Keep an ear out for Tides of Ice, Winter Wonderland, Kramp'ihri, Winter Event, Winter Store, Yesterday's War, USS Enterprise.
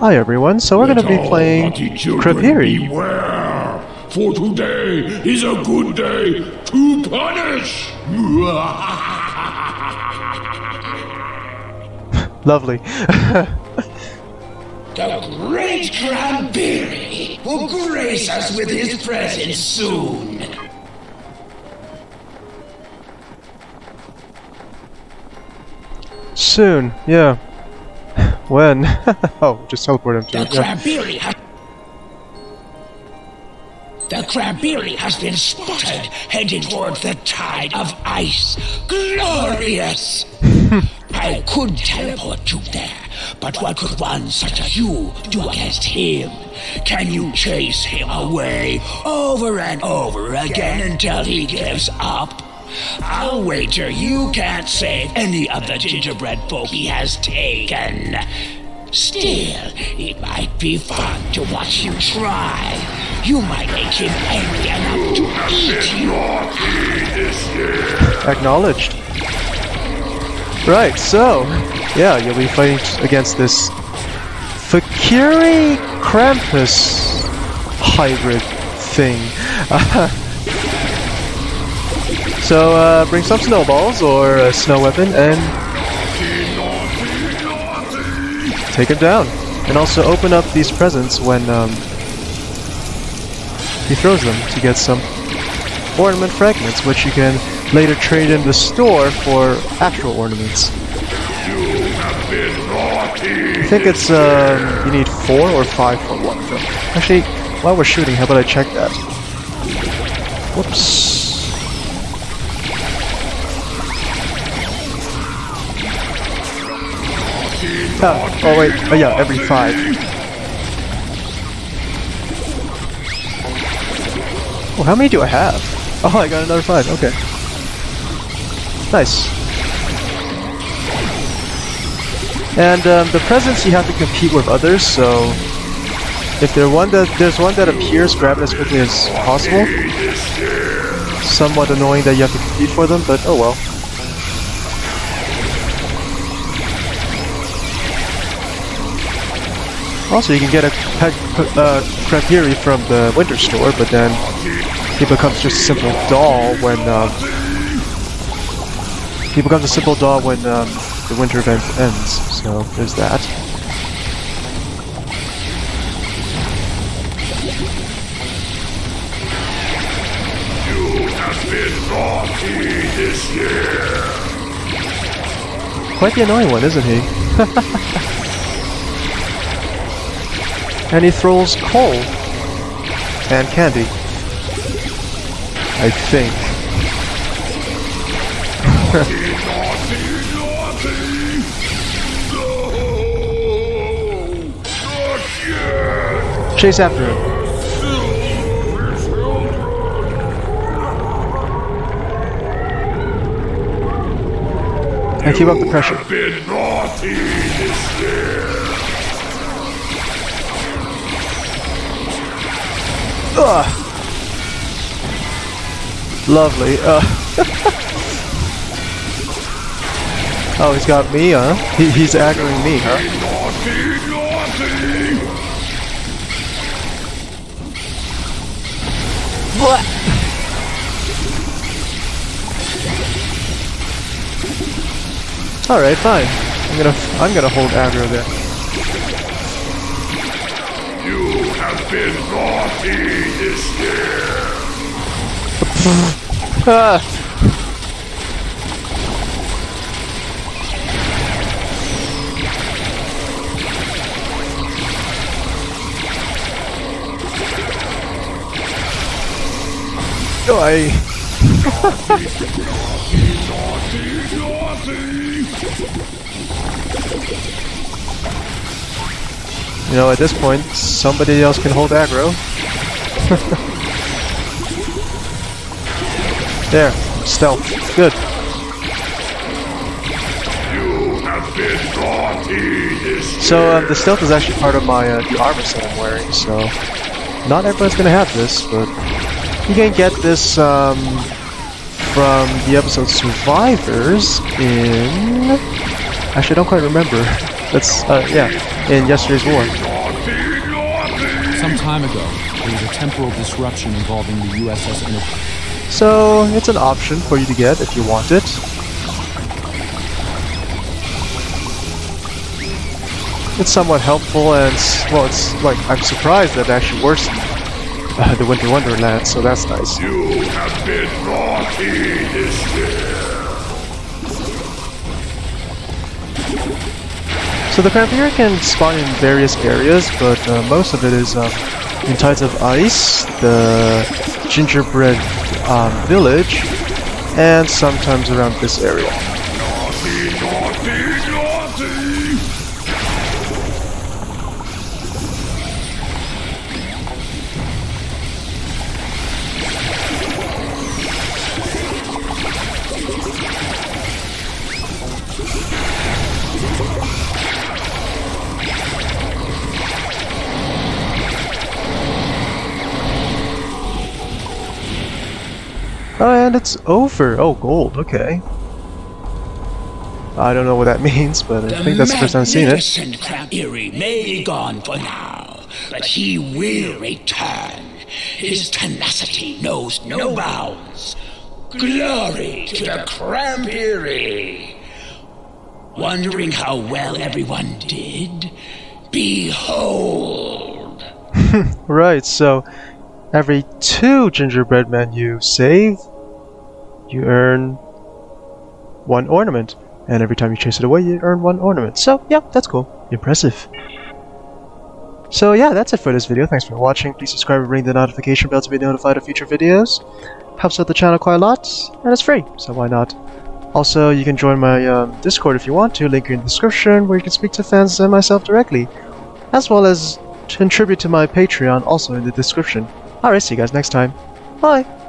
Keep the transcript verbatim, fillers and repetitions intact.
Hi everyone, so we're going to be playing Kramp'ihri. Beware, for today is a good day to punish! Lovely. The great Kramp'ihri will grace us with his presence soon. Soon, yeah. When? Oh, just teleport him to it. The Kramp'ihri has... The Kramp'ihri has been spotted, headed toward the Tide of Ice. Glorious! I could teleport you there, but what could one such as you do against him? Can you chase him away over and over again until he gives up? I'll wager you can't save any of the gingerbread folk he has taken. Still, it might be fun to watch you try. You might make him angry enough to eat you. Acknowledged. Right, so, yeah, you'll be fighting against this Fakiri Krampus hybrid thing. So, uh, bring some snowballs or a snow weapon and take him down. And also open up these presents when um, he throws them to get some ornament fragments, which you can later trade in the store for actual ornaments. I think it's, um, you need four or five for one of them. Actually, while we're shooting, how about I check that? Whoops. Oh, oh wait, oh yeah, every five. Oh, how many do I have? Oh, I got another five, okay. Nice. And um, the presents you have to compete with others, so... If there one that, there's one that appears, grab it as quickly as possible. Somewhat annoying that you have to compete for them, but oh well. Also, you can get a uh, Kramp'ihri from the Winter Store, but then he becomes just a simple doll when um, he becomes a simple doll when um, the Winter Event ends. So there's that. You have been naughty this year. Quite the annoying one, isn't he? And he throws coal and candy, I think. Naughty, naughty, naughty. No, not yet. Chase after him. And keep up the pressure. Have been naughty this year. Ugh. Lovely. Uh. Oh, he's got me, huh? He, he's aggroing me, huh? What? All right, fine. I'm gonna, I'm gonna hold aggro there. Been naughty this year. Ah. Oh, I You know, at this point, somebody else can hold aggro. There, stealth. Good. You have been naughty this so um, the stealth is actually part of my uh, the armor that I'm wearing. So not everyone's gonna have this, but you can get this um, from the episode Survivors in. Actually, I don't quite remember. That's, uh, yeah, in Yesterday's War. Some time ago, there was a temporal disruption involving the U S S Enterprise. So, it's an option for you to get if you want it. It's somewhat helpful, and, well, it's like, I'm surprised that it actually worsened uh, the Winter Wonderland, so that's nice. You have been naughty this year. So the Kramp'ihri can spawn in various areas, but uh, most of it is um, in Tides of Ice, the gingerbread um, village, and sometimes around this area. Naughty, naughty, and it's over. Oh, gold. Okay. I don't know what that means, but I think that's the first time I've seen it. The Kramp'ihri may be gone for now, but he will return. His tenacity knows no bounds. Glory to the Kramp'ihri! Wondering how well everyone did? Behold! Right, so every two gingerbread men you save, you earn one ornament, and every time you chase it away, you earn one ornament. So, yeah, that's cool. Impressive. So, yeah, that's it for this video. Thanks for watching. Please subscribe and ring the notification bell to be notified of future videos. Helps out the channel quite a lot, and it's free, so why not? Also, you can join my um, Discord if you want to. Link in the description, where you can speak to fans and myself directly, as well as contribute to my Patreon, also in the description. Alright, see you guys next time. Bye!